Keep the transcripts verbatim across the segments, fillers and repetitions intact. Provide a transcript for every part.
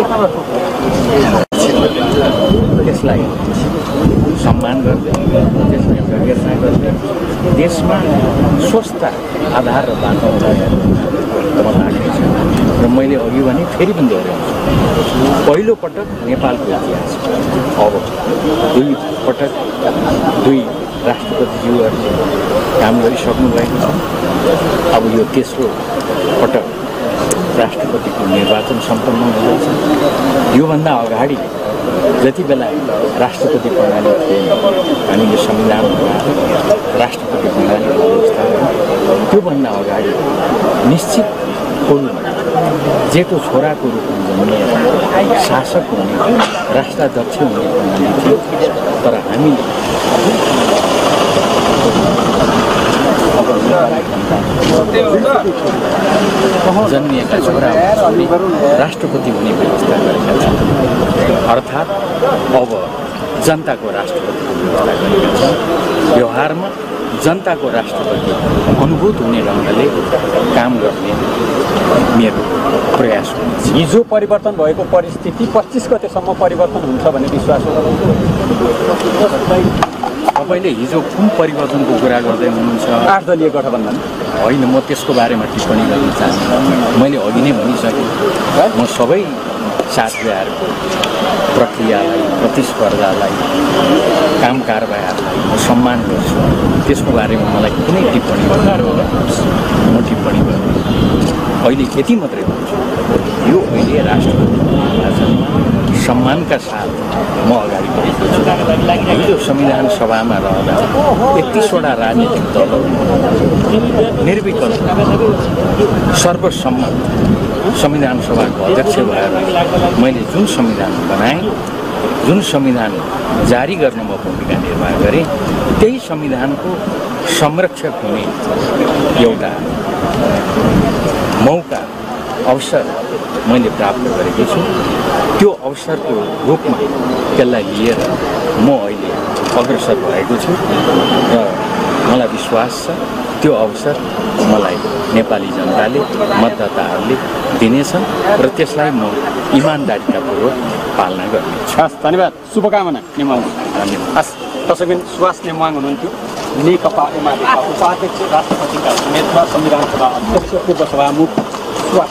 त्यसलाई सम्मान गर्दै त्यसलाई गरिरहेका गर्दै देशमा स्वस्थ आधार र वातावरण मैले अघि भने फेरि पनि दोहोर्याउँछु पहिलो पटक नेपालको इतिहास अब दुई पटक दुई राष्ट्रपतिज्यूहरुले काम गरिसक्नु भएको छ अब यो तेस्रो पटक राष्ट्रपतिको निर्वाचन सम्पन्न हुँदैछ यो भन्दा अगाडि जति बेला राष्ट्रपति प्रणाली थियो हामीले संविधानमा राष्ट्रपति प्रणाली व्यवस्था त्यो भन्दा अगाडि निश्चित कोही जेको छोराको रूपमा जन्मिए शासक हुने राष्ट्राध्यक्ष हुने भन्ने थियो तर हामी जन्मिएका छोरा राष्ट्रपति हुने व्यवस्था गरेका छौँ अर्थात् अब जनताको राष्ट्रपति व्यवहारमा जनताको राष्ट्रपति अनुभूत हुने ढङ्गले काम गर्ने मेरो प्रयास हुन्छ हिजो परिवर्तन भएको परिस्थिति पच्चीस गतेसम्म परिवर्तन हुन्छ भन्ने विश्वास हो तपाईले हिजो कुन परिवर्तनको कुरा गर्दै हुनुहुन्छ आठ दलीय गठबन्धन हैन म त्यसको बारेमा टिप्पणी गर्न चाहन्छु मैले अघि नै भनिसके म सबै साथीहरुको प्रक्रियालाई प्रतिस्पर्धालाई कामकारबाहीलाई म सम्मान गर्छु त्यसको बारेमा मलाई कुनै टिप्पणी गर्न गर्नुहोस् म टिप्पणी गर्छु अहिले यति मात्रै भन्छु यो अहिले राष्ट्रपति सम्मानका साथ म अगाडि बढेको छु हिजो संविधान सभामा रहँदा एकतीसवटा राजनीतिक दलहरू निर्विकल्प सर्वसम्मत संविधान सभाको अध्यक्ष भएर मैले जुन संविधान बनाएँ जुन संविधान जारी गर्न म भूमिका निर्वाह गरेँ त्यही संविधानको संरक्षक हुने एउटा मौका अवसर मैले प्राप्त गरेको छु त्यो अवसरको रूपमा त्यसलाई लिएर म अहिले अग्रसर भएको छु र मलाई विश्वास छ त्यो अवसर मलाई नेपाली जनताले मतदाताहरूले दिनेछन् र त्यसलाई म इमानदारीतापूर्वक पालना गर्नेछु हस् धन्यवाद शुभकामना नेमाङ धन्यवाद हस् दर्शकबिन सुवास नेमाङ हुनुहुन्थ्यो नेकपा एमाले उपाध्यक्ष राष्ट्रपतिका समेतमा संविधान सभा अध्यक्ष पूर्व सभामुख सुवास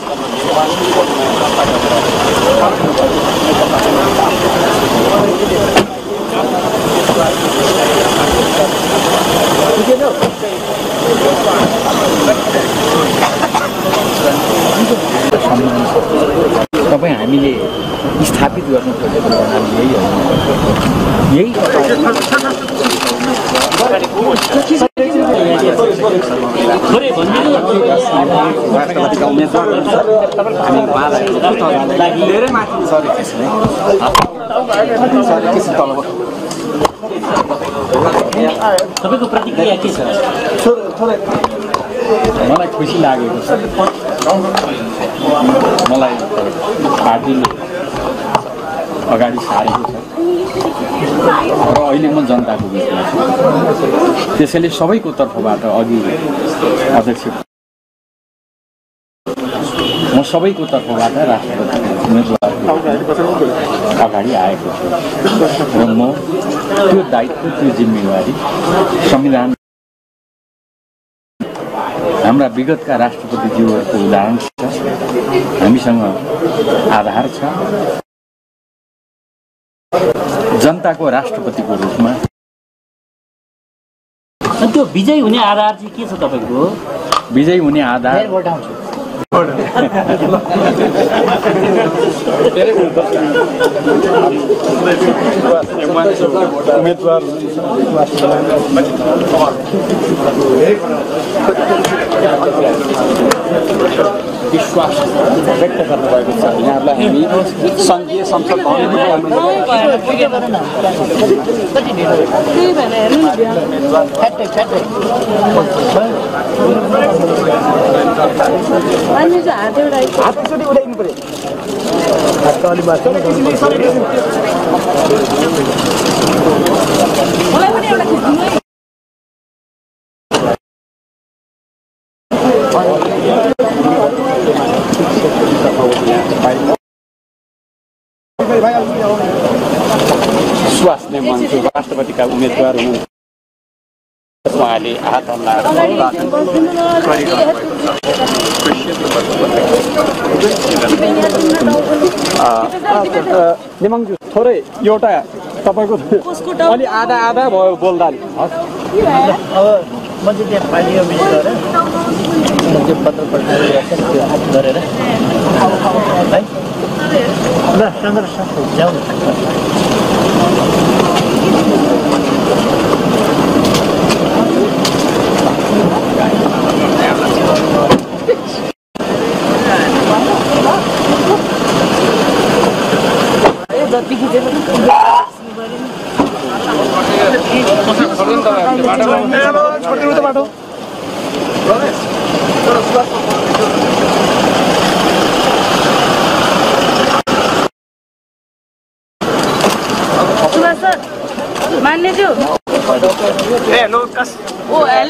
तपाईं हामीले स्थापित गर्न खोजेको प्रणाली यही हो यही राष्ट्रपतिका उम्मेदवार हामी उहाँलाई धेरै माथि सरी किसिम तलब तपाईँको प्रतिक्रिया के छ मलाई खुसी लागेको छ मलाई पार्टीले अगाडि सारेको छ र अहिले म जनताको बिचमा छु त्यसैले सबैको तर्फबाट अघि अध्यक्ष म सबैको तर्फबाट राष्ट्रपति उम्मेदवार अगाडि आएको छु र म त्यो दायित्व त्यो जिम्मेवारी संविधान हाम्रा विगतका राष्ट्रपतिज्यूहरूको उदाहरण छ हामीसँग आधार छ जनताको राष्ट्रपतिको रूपमा त्यो विजय हुने आधार चाहिँ के छ तपाईको विजय हुने आधार उम्मेदवार विश्वास व्यक्त गर्नुभएको छ यहाँहरूलाई हामी संघीय संसद भवनमा हातचोटी उठाइदिनु पर्यो स्वास्नीमान को राष्ट्रपति का उम्मीदवार हूँ स्वाली आहतना निमंजू थोड़े योटा तब को वाली आधा आधा बोल डाली मुझे क्या पालियो मिस्टर मुझे पत्र पढ़ने के लिए आप दरे ना ना चंद्र शास्त्री जाओ Please, actually. Hello, sir. One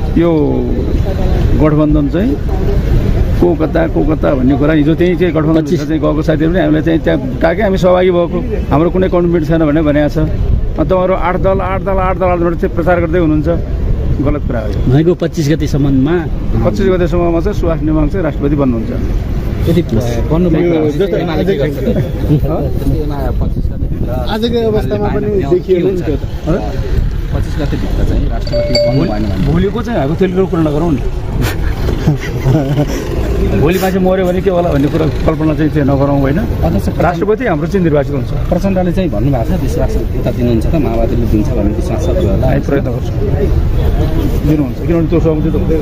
यो गठबन्धन चाहिँ कोकता कोकता भन्ने कुरा हिजो त्यही चाहिँ गठबन्धन चाहिँ गएको साथीहरुले पनि हामीलाई चाहिँ त्यहाँ टाके हामी सहभागी भएको हाम्रो कुनै कमिटमेन्ट छैन भन्ने भनेको छ तपाईहरु आठ दल आठ दल आठ दलहरुबाट चाहिँ प्रचार गर्दै हुनुहुन्छ गलत कुरा हो भनेको पच्चीस गते सम्ममा पच्चीस गते सम्ममा चाहिँ सुवास नेमाङ चाहिँ राष्ट्रपति बन्नुहुन्छ यदि बन्नु आजको अवस्थामा पनि देखिएको छ पच्चीस गते भित्र चाहिँ राष्ट्रपति बन्नु भएन भोलिको चाहिँ हामी तेलको कुरा नगरौँ नि भोलि मान्छे मर्यो भने के होला भन्ने कुरा कल्पना चाहिँ त्यो नगरौँ होइन राष्ट्रपति हाम्रो चाहिँ निर्वाचित हुन्छ प्रचण्डले चाहिँ भन्नुभएको छ विश्वास यता दिनुहुन्छ त माओवादीले दिन्छ भन्ने विश्वास सबैलाई हामी प्रयत्न गर्छौँ दिनुहुन्छ किनभने त्यो सबै त हुँदैन